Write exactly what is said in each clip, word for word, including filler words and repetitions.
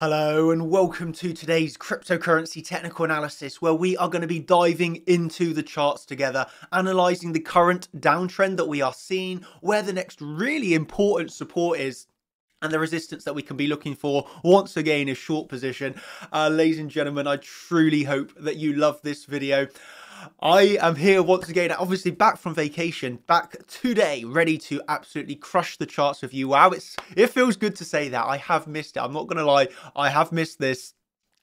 Hello and welcome to today's cryptocurrency technical analysis, where we are going to be diving into the charts together, analyzing the current downtrend that we are seeing, where the next really important support is, and the resistance that we can be looking for once again is short position. Uh, ladies and gentlemen, I truly hope that you love this video. I am here once again, obviously back from vacation, back today, ready to absolutely crush the charts with you. Wow, it's it feels good to say that. I have missed it. I'm not going to lie. I have missed this.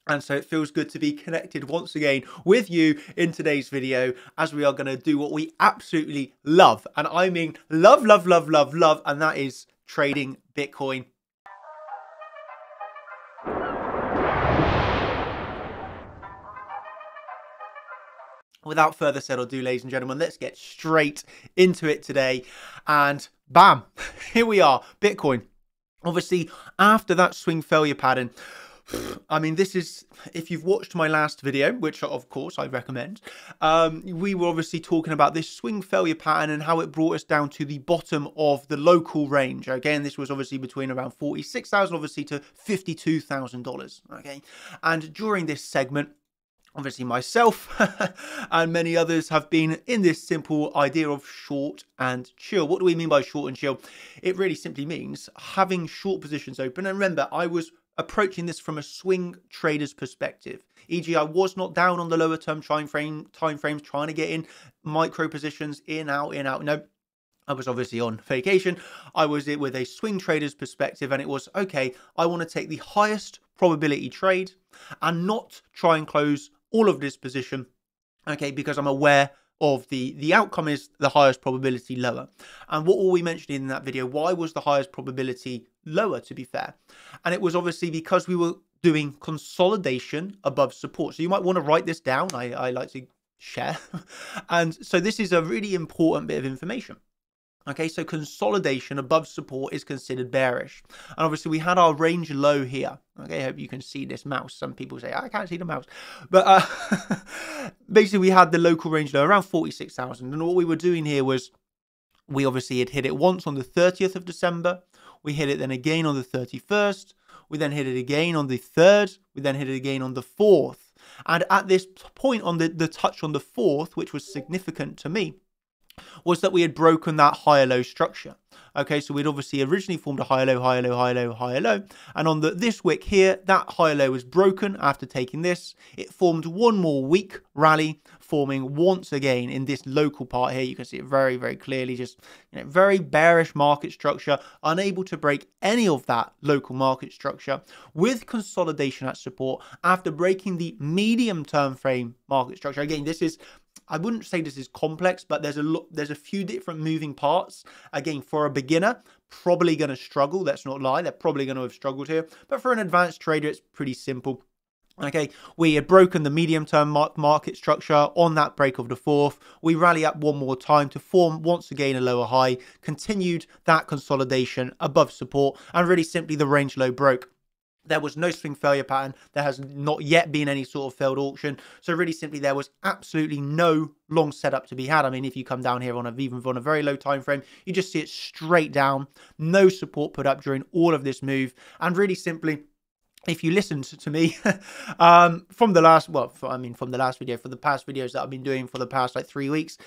And so it feels good to be connected once again with you in today's video, as we are going to do what we absolutely love. And I mean love, love, love, love, love. And that is trading Bitcoin. Without further said or do, ladies and gentlemen, let's get straight into it today. And bam, here we are, Bitcoin. Obviously, after that swing failure pattern, I mean, this is, if you've watched my last video, which of course I recommend, um, we were obviously talking about this swing failure pattern and how it brought us down to the bottom of the local range. Again, this was obviously between around forty-six thousand dollars, obviously, to fifty-two thousand dollars, okay? And during this segment, obviously myself and many others have been in this simple idea of short and chill. What do we mean by short and chill? It really simply means having short positions open. And remember, I was approaching this from a swing trader's perspective, for example I was not down on the lower term time frame, time frames, trying to get in micro positions, in, out, in, out. No, I was obviously on vacation. I was it with a swing trader's perspective, and it was, okay, I want to take the highest probability trade and not try and close all of this position, okay, because I'm aware of the the outcome is the highest probability lower. And what were we mentioning in that video? Why was the highest probability lower, to be fair? And it was obviously because we were doing consolidation above support. So you might want to write this down. I, I like to share. And so this is a really important bit of information. Okay, so consolidation above support is considered bearish. And obviously we had our range low here. Okay, I hope you can see this mouse. Some people say, I can't see the mouse. But uh, basically we had the local range low around forty-six thousand. And what we were doing here was, we obviously had hit it once on the thirtieth of December. We hit it then again on the thirty-first. We then hit it again on the third. We then hit it again on the fourth. And at this point on the, the touch on the fourth, which was significant to me, was that we had broken that higher low structure. Okay, so we'd obviously originally formed a higher low, higher low, higher low, higher low. And on the, this wick here, that higher low was broken after taking this. It formed one more weak rally, forming once again in this local part here. You can see it very, very clearly, just, you know, very bearish market structure, unable to break any of that local market structure with consolidation at support after breaking the medium term frame market structure. Again, this is, I wouldn't say this is complex, but there's a lot, there's a few different moving parts. Again, for a beginner, probably going to struggle. Let's not lie. They're probably going to have struggled here. But for an advanced trader, it's pretty simple. Okay, we had broken the medium-term market structure on that break of the fourth. We rally up one more time to form once again a lower high, continued that consolidation above support, and really simply the range low broke. There was no swing failure pattern. There has not yet been any sort of failed auction. So really simply, there was absolutely no long setup to be had. I mean, if you come down here on a, even on a very low time frame, you just see it straight down. No support put up during all of this move. And really simply, if you listened to me um, from the last, well, for, I mean, from the last video, for the past videos that I've been doing for the past like three weeks,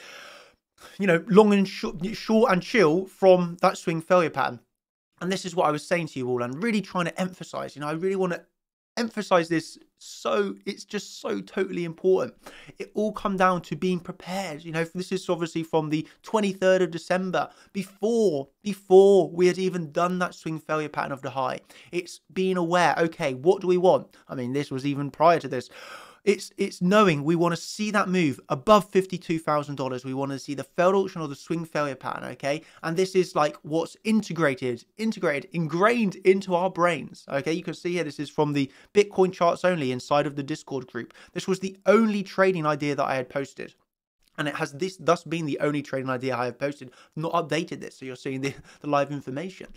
you know, long and short, short and chill from that swing failure pattern. And this is what I was saying to you all, and really trying to emphasize, you know, I really want to emphasize this. So it's just so totally important. It all come down to being prepared. You know, this is obviously from the twenty-third of December, before, before we had even done that swing failure pattern of the high. It's being aware, okay, what do we want? I mean, this was even prior to this. It's, it's knowing we want to see that move above fifty-two thousand dollars. We want to see the failed auction or the swing failure pattern, okay? And this is like what's integrated, integrated, ingrained into our brains, okay? You can see here, this is from the Bitcoin charts only inside of the Discord group. This was the only trading idea that I had posted. And it has this thus been the only trading idea I have posted. I've not updated this, so you're seeing the, the live information.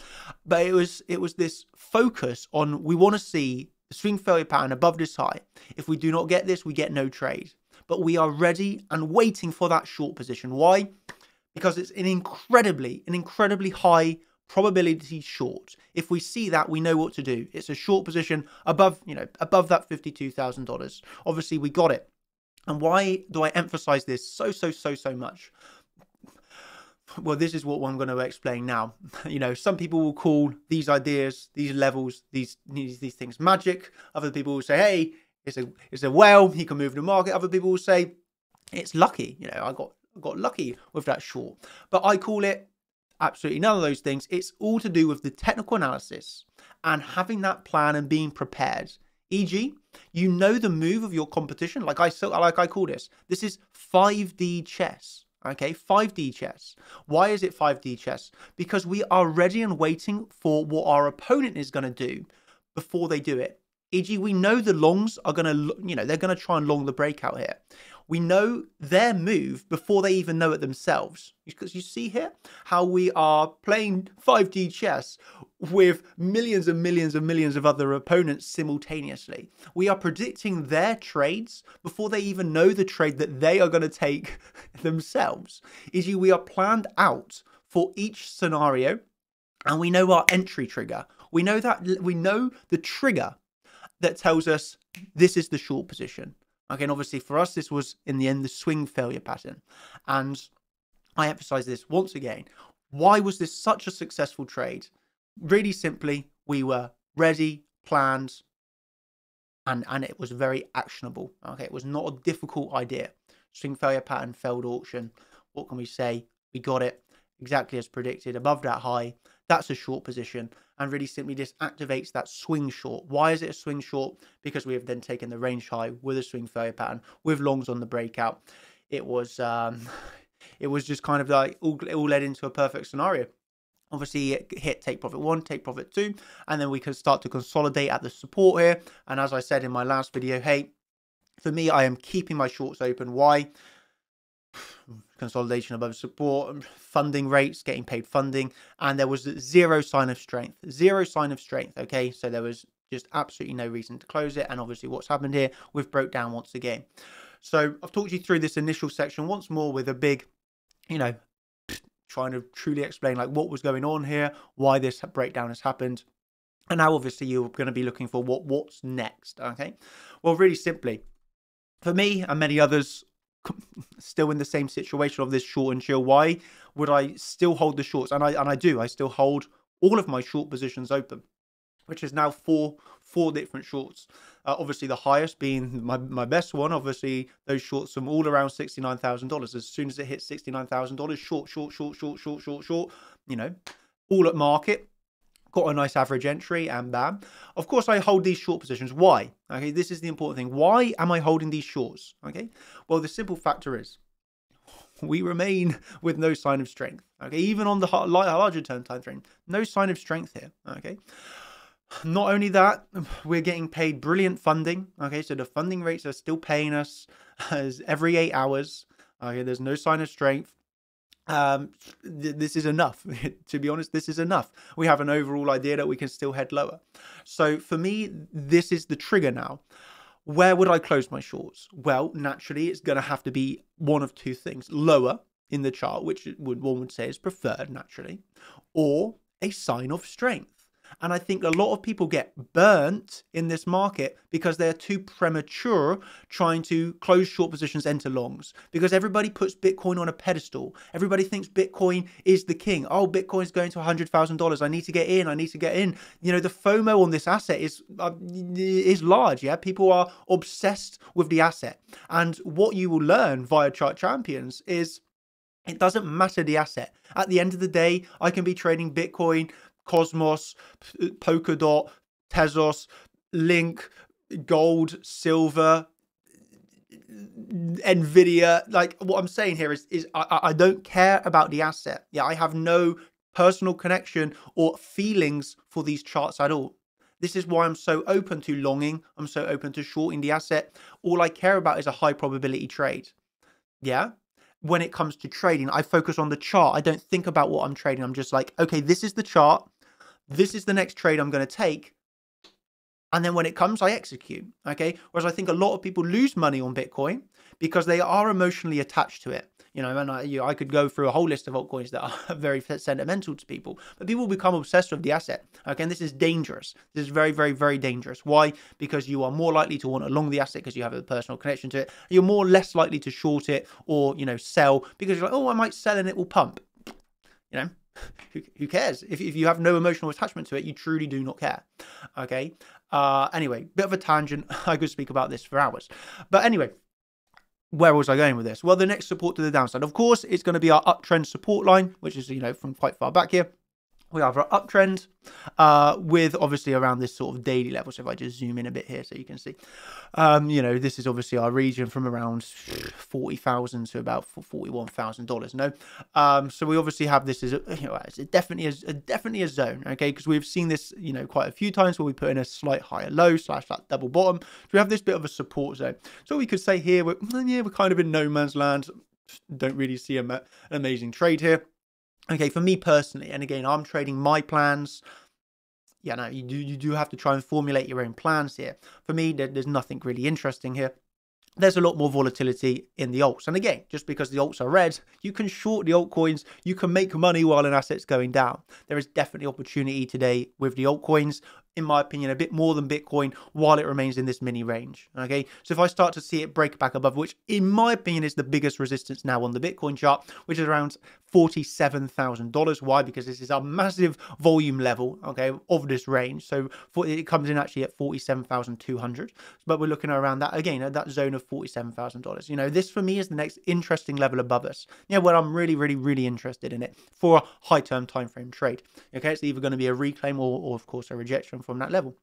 But it was, it was this focus on, we want to see swing failure pattern above this high. If we do not get this, we get no trade. But we are ready and waiting for that short position. Why? Because it's an incredibly, an incredibly high probability short. If we see that, we know what to do. It's a short position above, you know, above that fifty-two thousand dollars. Obviously, we got it. And why do I emphasize this so, so, so, so much? Well, this is what I'm going to explain now. You know, some people will call these ideas, these levels, these these, these things magic. Other people will say, hey, it's a it's a whale, he can move the market. Other people will say, it's lucky. You know, I got got lucky with that short. But I call it absolutely none of those things. It's all to do with the technical analysis and having that plan and being prepared. for example, you know the move of your competition. Like I so like I call this. This is five D chess. Okay, five D chess. Why is it five D chess? Because we are ready and waiting for what our opponent is going to do before they do it. for example, we know the longs are going to, you know, they're going to try and long the breakout here. We know their move before they even know it themselves. Because you see here how we are playing five D chess with millions and millions and millions of other opponents simultaneously. We are predicting their trades before they even know the trade that they are going to take themselves. for example, we are planned out for each scenario and we know our entry trigger. We know that we know the trigger that tells us this is the short position. Okay, and obviously for us, this was, in the end, the swing failure pattern. And I emphasize this once again. Why was this such a successful trade? Really simply, we were ready, planned, and, and it was very actionable. Okay, it was not a difficult idea. Swing failure pattern, failed auction. What can we say? We got it exactly as predicted, above that high. That's a short position, and really simply just activates that swing short. Why is it a swing short? Because we have then taken the range high with a swing failure pattern, with longs on the breakout. It was um, it was just kind of like all, it all led into a perfect scenario. Obviously, it hit take profit one, take profit two, and then we can start to consolidate at the support here. And as I said in my last video, hey, for me, I am keeping my shorts open. Why? Consolidation above support, funding rates, getting paid funding, and there was zero sign of strength, zero sign of strength. Okay, so there was just absolutely no reason to close it, and obviously what's happened here, we've broke down once again. So I've talked you through this initial section once more with a big, you know, trying to truly explain like what was going on here, why this breakdown has happened, and now obviously you're going to be looking for what what's next. Okay, well, really simply, for me and many others still in the same situation of this short and chill, why would I still hold the shorts? And I and I do. I still hold all of my short positions open, which is now four four different shorts. Uh, obviously, the highest being my my best one. Obviously, those shorts from all around sixty-nine thousand dollars. As soon as it hits sixty-nine thousand dollars, short, short, short, short, short, short, short. You know, all at market. Got a nice average entry and bam. Of course, I hold these short positions. Why? Okay, this is the important thing. Why am I holding these shorts? Okay, well, the simple factor is we remain with no sign of strength. Okay, even on the larger term time frame, no sign of strength here. Okay, not only that, we're getting paid brilliant funding. Okay, so the funding rates are still paying us as every eight hours. Okay, there's no sign of strength. Um, th this is enough. To be honest, this is enough. We have an overall idea that we can still head lower. So for me, this is the trigger now. Where would I close my shorts? Well, naturally, it's going to have to be one of two things. Lower in the chart, which would, one would say is preferred, naturally, or a sign of strength. And I think a lot of people get burnt in this market because they're too premature trying to close short positions, enter longs. Because everybody puts Bitcoin on a pedestal. Everybody thinks Bitcoin is the king. Oh, Bitcoin's going to one hundred thousand dollars. I need to get in. I need to get in. You know, the FOMO on this asset is, uh, is large, yeah? People are obsessed with the asset. And what you will learn via Chart Champions is it doesn't matter the asset. At the end of the day, I can be trading Bitcoin, Cosmos, Polkadot, Tezos, Link, gold, silver, Nvidia. Like what I'm saying here is, is I, I don't care about the asset. Yeah, I have no personal connection or feelings for these charts at all. This is why I'm so open to longing. I'm so open to shorting the asset. All I care about is a high probability trade. Yeah. When it comes to trading, I focus on the chart. I don't think about what I'm trading. I'm just like, okay, this is the chart. This is the next trade I'm going to take. And then when it comes, I execute. Okay. Whereas I think a lot of people lose money on Bitcoin because they are emotionally attached to it. You know, and I, you know, I could go through a whole list of altcoins that are very sentimental to people, but people become obsessed with the asset. Okay, and this is dangerous. This is very, very, very dangerous. Why? Because you are more likely to want to long the asset because you have a personal connection to it. You're more less likely to short it or, you know, sell because you're like, oh, I might sell and it will pump. You know, who, who cares? If, if you have no emotional attachment to it, you truly do not care. Okay. Uh, anyway, bit of a tangent. I could speak about this for hours, but anyway. Where was I going with this? Well, the next support to the downside, of course, it's going to be our uptrend support line, which is, you know, from quite far back here. We have our uptrend uh, with obviously around this sort of daily level. So if I just zoom in a bit here so you can see, um, you know, this is obviously our region from around forty thousand to about forty-one thousand dollars. No. Um, so we obviously have this as, a, you know, it's a definitely a, a definitely a zone. OK, because we've seen this, you know, quite a few times where we put in a slight higher low slash that double bottom. So we have this bit of a support zone. So we could say here, we're, yeah, we're kind of in no man's land. Don't really see a, an amazing trade here. Okay, for me personally, and again, I'm trading my plans. Yeah, no, you do, you do have to try and formulate your own plans here. For me, there, there's nothing really interesting here. There's a lot more volatility in the alts. And again, just because the alts are red, you can short the altcoins. You can make money while an asset's going down. There is definitely opportunity today with the altcoins, in my opinion, a bit more than Bitcoin while it remains in this mini range. Okay, so if I start to see it break back above, which in my opinion is the biggest resistance now on the Bitcoin chart, which is around forty-seven thousand dollars. Why? Because this is a massive volume level, okay, of this range. So for, it comes in actually at forty-seven thousand two hundred, but we're looking around that again at that zone of forty-seven thousand dollars. You know, this for me is the next interesting level above us. Yeah, well, I'm really, really, really interested in it for a high term time frame trade. Okay, it's either going to be a reclaim or, or of course, a rejection from that level,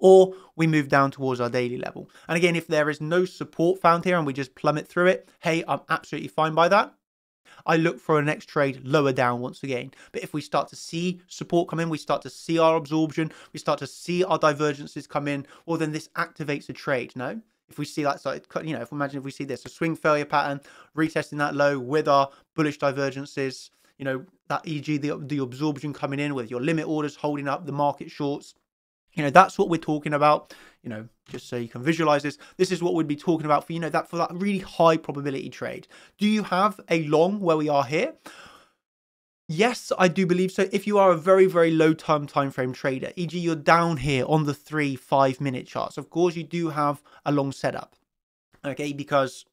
or we move down towards our daily level. And again, if there is no support found here and we just plummet through it, hey, I'm absolutely fine by that. I look for a next trade lower down once again. But if we start to see support come in, we start to see our absorption, we start to see our divergences come in, well, then this activates a trade. No, if we see that side, you know, if we imagine if we see this, a swing failure pattern, retesting that low with our bullish divergences, you know, that for example the, the absorption coming in with your limit orders holding up the market shorts. You know, that's what we're talking about, you know, just so you can visualize this. This is what we'd be talking about for, you know, that for that really high probability trade. Do you have a long where we are here? Yes, I do believe so. If you are a very, very low term time frame trader, for example you're down here on the three, five minute charts. Of course, you do have a long setup. Okay, because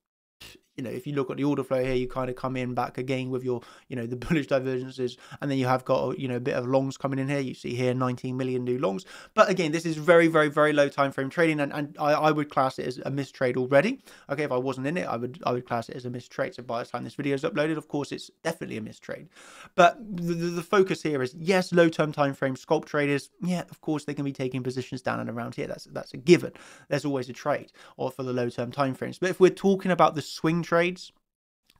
you know, if you look at the order flow here, you kind of come in back again with your, you know, the bullish divergences. And then you have got, you know, a bit of longs coming in here. You see here nineteen million new longs. But again, this is very, very, very low time frame trading. And, and I, I would class it as a missed trade already. Okay, if I wasn't in it, I would I would class it as a missed trade. So by the time this video is uploaded, of course, it's definitely a missed trade. But the, the, the focus here is, yes, low term time frame scalp traders. Yeah, of course, they can be taking positions down and around here. That's, that's a given. There's always a trade or for the low term time frames. But if we're talking about the swing trades,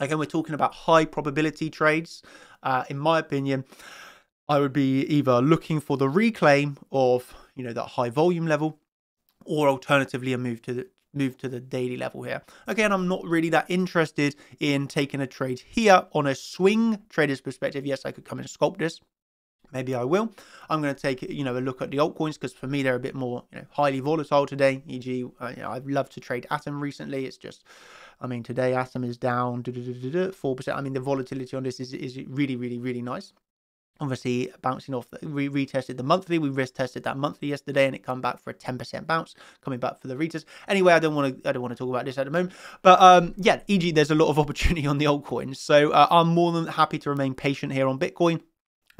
again, we're talking about high probability trades. Uh, in my opinion, I would be either looking for the reclaim of, you know, that high volume level, or alternatively a move to the move to the daily level here. Again, I'm not really that interested in taking a trade here on a swing trader's perspective. Yes, I could come and sculpt this. Maybe I will. I'm going to take, you know, a look at the altcoins because for me, they're a bit more, you know, highly volatile today. for example, uh, you know, I've loved to trade Atom recently. It's just, I mean, today Atom is down four percent. I mean, the volatility on this is, is really, really, really nice. Obviously, bouncing off, the, we retested the monthly. We risk tested that monthly yesterday, and it come back for a ten percent bounce, coming back for the retest. Anyway, I don't want to, I don't want to talk about this at the moment. But um, yeah, for example, there's a lot of opportunity on the altcoins, so uh, I'm more than happy to remain patient here on Bitcoin,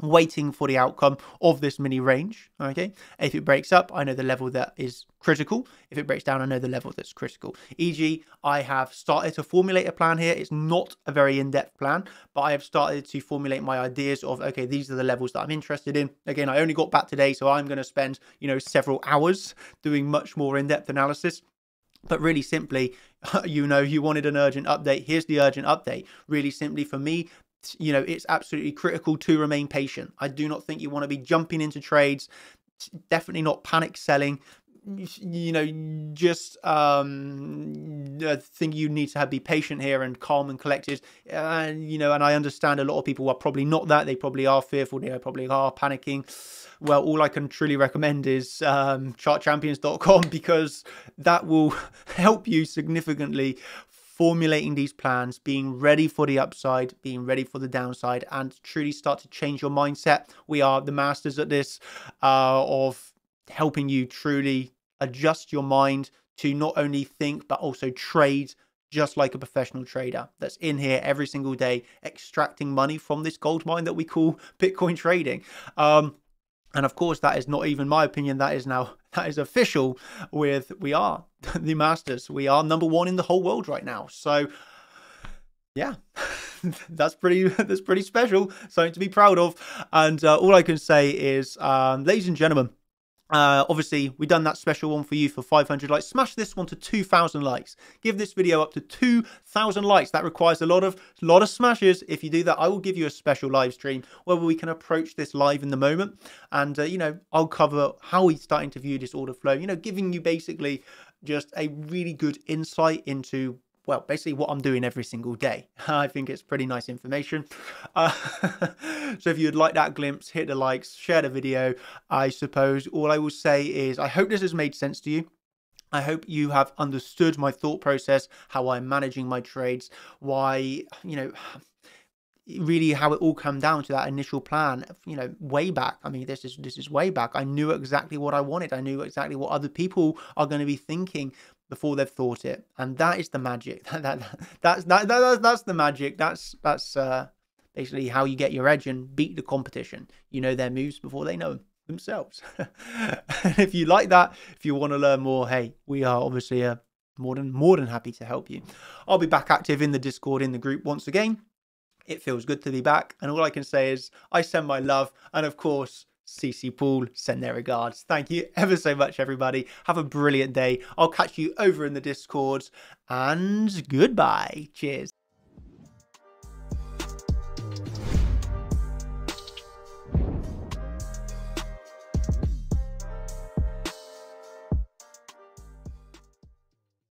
waiting for the outcome of this mini range. Okay, if it breaks up, I know the level that is critical. If it breaks down, I know the level that's critical. for example, I have started to formulate a plan here. It's not a very in-depth plan, but I have started to formulate my ideas of, okay, these are the levels that I'm interested in. Again, I only got back today, so I'm going to spend, you know, several hours doing much more in-depth analysis. But really simply, you know, you wanted an urgent update. Here's the urgent update. Really simply for me, you know, it's absolutely critical to remain patient. I do not think you want to be jumping into trades, definitely not panic selling. You know, just um, I think you need to have, be patient here and calm and collected. And, you know, and I understand a lot of people are probably not that. They probably are fearful. They probably are panicking. Well, all I can truly recommend is um, chart champions dot com, because that will help you significantly formulating these plans, being ready for the upside, being ready for the downside, and truly start to change your mindset. We are the masters at this, uh, of helping you truly adjust your mind to not only think, but also trade just like a professional trader that's in here every single day, extracting money from this gold mine that we call Bitcoin trading. Um, and of course, that is not even my opinion. That is now, that is official with, we are the masters. We are number one in the whole world right now. So yeah, that's pretty, that's pretty special. Something to be proud of. And uh, all I can say is, um, ladies and gentlemen, Uh, obviously, we've done that special one for you for five hundred likes. Smash this one to two thousand likes. Give this video up to two thousand likes. That requires a lot of lot of smashes. If you do that, I will give you a special live stream where we can approach this live in the moment. And, uh, you know, I'll cover how we starting to view this order flow. You know, giving you basically just a really good insight into, well, basically what I'm doing every single day. I think it's pretty nice information. Uh, so if you'd like that glimpse, hit the likes, share the video. I suppose all I will say is I hope this has made sense to you. I hope you have understood my thought process, how I'm managing my trades, why, you know, really how it all came down to that initial plan, you know, way back. I mean, this is, this is way back. I knew exactly what I wanted. I knew exactly what other people are going to be thinking before they've thought it, and that is the magic. that, that, that's that, that, that's the magic. That's that's uh, basically how you get your edge and beat the competition. You know their moves before they know themselves. If you like that, if you want to learn more, hey, we are obviously uh, more than more than happy to help you. I'll be back active in the Discord, in the group once again. It feels good to be back, and all I can say is I send my love, and of course, C C Paul send their regards. Thank you ever so much, everybody. Have a brilliant day. I'll catch you over in the Discord, and goodbye. Cheers.